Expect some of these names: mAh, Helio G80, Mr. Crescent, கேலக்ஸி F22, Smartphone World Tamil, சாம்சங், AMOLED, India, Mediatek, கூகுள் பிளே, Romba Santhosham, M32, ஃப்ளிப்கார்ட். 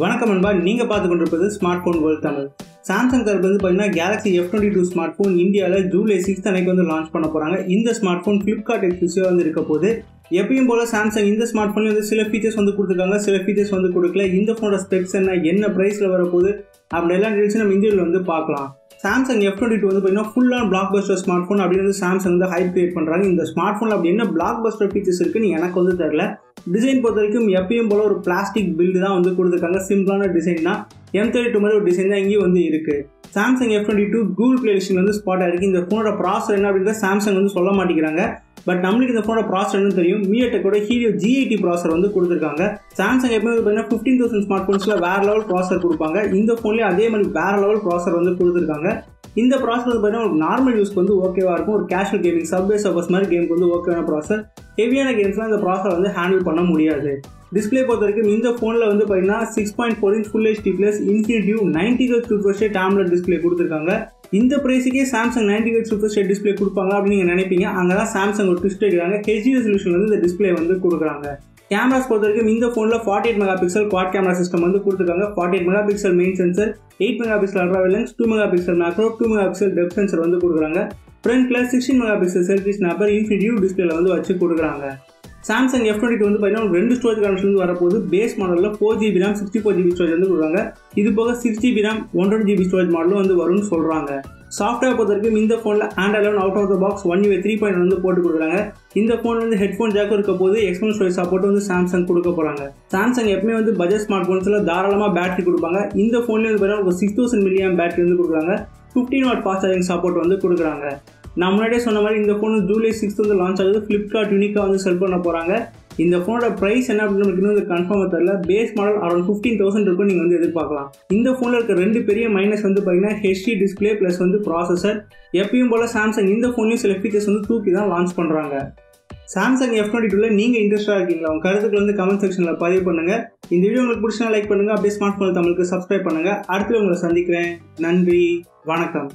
வணக்கம் நண்பா, நீங்கள் பார்த்து கொண்டிருப்பது smart phone world Tamil. சாம்சங் தரப்பு வந்து பார்த்தீங்கன்னா கேலக்ஸி F22 ஸ்மார்ட் ஃபோன் இந்தியாவில் ஜூலை 6 அன்னைக்கு வந்து லான்ச் பண்ண போகிறாங்க. இந்த ஸ்மார்ட் ஃபோன் ஃப்ளிப்கார்ட் எக்ஸ்க்ளூசிவாக வந்து இருக்க போது. எப்பயும் போல் சாம்சங் இந்த ஸ்மார்ட் ஃபோனில் வந்து சில ஃபீச்சர்ஸ் வந்து கொடுத்துருக்காங்க, சில ஃபீச்சர்ஸ் வந்து கொடுக்கல. இந்த ஃபோனோட ஸ்பெக்ஸ் என்ன ப்ரைஸில் வரப்போகுது அப்படி எல்லாம் டீல்ஸ் நம்ம இந்தியாவில் வந்து பார்க்கலாம். சாம்சங் F22 வந்து பார்த்தீங்கன்னா ஃபுல்லான பிளாக் பஸ்டர் ஸ்மார்ட் ஃபோன் அப்படின்னு சாம்சங் வந்து ஹைப் கிரியேட் பண்ணுறாங்க. இந்த ஸ்மார்ட் ஃபோனில் அப்படி என்ன பிளாக் பஸ்டர் ஃபீச்சர்ஸ் இருக்குன்னு எனக்கு வந்து தெரியல. டிசைன் பொறுத்த வரைக்கும் எப்பயும் போல் ஒரு பிளாஸ்டிக் பில்டு தான் வந்து கொடுத்துருக்காங்க. சிம்பிளான டிசைன் தான், M32 மாதிரி ஒரு டிசைன் தான் இங்கேயும் வந்து இருக்குது. சாம்சங் F22 கூகுள் பிளே லிஸ்டில் வந்து ஸ்பாட் ஆகிருக்கு. இந்த ஃபோனோட ப்ராசர் என்ன அப்படின்றத சாம்சங் வந்து சொல்ல மாட்டேங்கிறாங்க. பட் நம்மளுக்கு இந்த ஃபோனோட ப்ராசர் என்ன தெரியும், மீட்டக்கோட Helio G80 ப்ராசர் வந்து கொடுத்துருக்காங்க. சாம்சங் எப்பவுமே பார்த்தீங்கன்னா 15,000 ஸ்மார்ட் ஃபோன்ஸில் வேறு லெவல் ப்ராசர் கொடுப்பாங்க. இந்த ஃபோன்லேயும் அதே மாதிரி வேறு லெவல் ப்ராசர் வந்து கொடுத்துருக்காங்க. இந்த ப்ராசர் வந்து பார்த்தீங்கன்னா உங்களுக்கு நார்மல் யூஸ்க்கு வந்து ஓகேவாக இருக்கும். ஒரு கேஷுவல் கேமிங், சப்வே சர்ஃபர்ஸ் மாதிரி கேமுக்கு வந்து ஓகேவான ப்ராசர். ஹெவியான கேம்ஸ்லாம் இந்த ப்ராசர் வந்து ஹேண்டில் பண்ண முடியாது. டிஸ்பிளே பொறுத்த வரைக்கும் இந்த ஃபோனில் வந்து பார்த்தீங்கன்னா 6.4 inch full HD plus infinitive 90Hz AMOLED display கொடுத்துருக்காங்க. இந்த ப்ரைஸுக்கே சாம்சங் 90Hz super set display கொடுப்பாங்க அப்படின்னு நீங்கள் நினைப்பீங்க. அங்கே தான் சாம்சங் ஒரு ட்விஸ்ட் எடுக்கிறாங்க. HD ரெசல்யூஷன் வந்து இந்த டிஸ்பிளே வந்து கொடுக்குறாங்க. கேமராஸ் பொறுத்த வரைக்கும் இந்த ஃபோனில் 48 MP குவாட் கேமரா சிஸ்டம் வந்து கொடுத்துருக்காங்க. 48 MP main sensor, 8 MP ultra wide lens, 2 MP macro, 2 MP depth sensor வந்து கொடுக்குறாங்க. ஃப்ரண்ட்டில் 16 MP செல்ஃபி ஸ்னாப்பர் இன்ஃபினிட்டிவ் டிஸ்பிளேல வந்து வச்சு கொடுக்குறாங்க. சாம்சங் F22 வந்து பார்த்தீங்கன்னா ரெண்டு ஸ்டோரேஜ் கனெக்ஷன் வந்து வரப்போது. பேஸ் மாடலில் 4GB RAM 64GB ஸ்டோரேஜ் வந்து கொடுக்குறாங்க. இது போக 6GB RAM 128GB ஸ்டோரேஜ் மாடலும் வந்து வரும்னு சொல்கிறாங்க. சாஃப்ட்வேர் பொறுத்த வரைக்கும் இந்த ஃபோனில் Android 11 out of the box 1UI 3.1 வந்து போட்டு கொடுக்குறாங்க. இந்த ஃபோன் வந்து ஹெட்ஃபோன் ஜாக்கும் இருக்க போது எக்ஸ்டர்னல் ஸ்டோரேஜ் சப்போர்ட் வந்து சாம்சங் கொடுக்க போகிறாங்க. சாம்சங் எப்பவுமே வந்து பட்ஜெட் ஸ்மார்ட் ஃபோன்ஸில் தாராளமாக பேட்டரி கொடுப்பாங்க. இந்த ஃபோன்லேயே வந்து பார்த்தீங்கன்னா ஒரு 6000 mAh பேட்டரி வந்து கொடுக்குறாங்க. 15W ஃபாஸ்ட் சார்ஜிங் சப்போர்ட் வந்து கொடுக்குறாங்க. நான் முன்னாடியே சொன்ன மாதிரி இந்த ஃபோன் ஜூலை 6 வந்து லான்ச் ஆகுது. ஃப்ளிப்கார்ட் யூனிக்காக வந்து செல் பண்ண போகிறாங்க. இந்த ஃபோனோட ப்ரைஸ் என்ன அப்படின்னு நமக்கு இன்னும் கன்ஃபார்மாக தெரியல. பேஸ் மாடல் அரௌண்ட் 15,000 இருக்கும். நீங்கள் வந்து எதிர்பார்க்கலாம். இந்த ஃபோனில் இருக்க ரெண்டு பெரிய மைனஸ் வந்து பார்த்தீங்கன்னா HD டிஸ்பிளே ப்ளஸ் வந்து ப்ராசஸர். எப்பயும் போல் சாம்சங் இந்த ஃபோன்லேயும் சில ஃபீச்சர்ஸ் வந்து தூக்கி தான் லான்ச் பண்ணுறாங்க. சாம்சங் F22ல் நீங்கள் இன்ட்ரெஸ்டாக இருக்கீங்களா? உங்கள் கருத்துக்கள் வந்து கமெண்ட் செக்ஷனில் பதிவு பண்ணுங்கள். இந்த வீடியோ உங்களுக்கு பிடிச்சா லைக் பண்ணுங்கள். அப்படியே ஸ்மார்ட் ஃபோன் தமிழுக்கு சப்ஸ்கிரைப் பண்ணுங்கள். அடுத்து உங்களை சந்திக்கிறேன். நன்றி, வணக்கம்.